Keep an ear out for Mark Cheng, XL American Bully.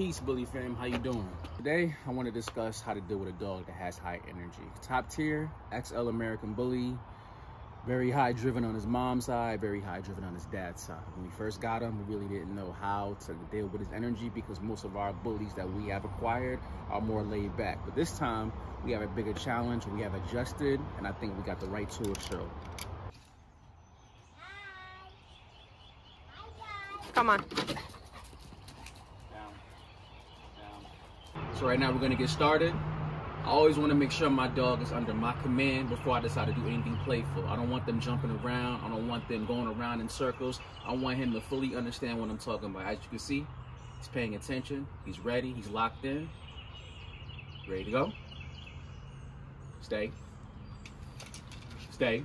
Peace, Bully fam. How you doing? Today, I want to discuss how to deal with a dog that has high energy. Top tier, XL American Bully. Very high driven on his mom's side, very high driven on his dad's side. When we first got him, we really didn't know how to deal with his energy because most of our bullies that we have acquired are more laid back. But this time, we have a bigger challenge. We have adjusted, and I think we got the right tool to show. Come on. So right now we're gonna get started. I always wanna make sure my dog is under my command before I decide to do anything playful. I don't want them jumping around. I don't want them going around in circles. I want him to fully understand what I'm talking about. As you can see, he's paying attention. He's ready, he's locked in. Ready to go. Stay. Stay.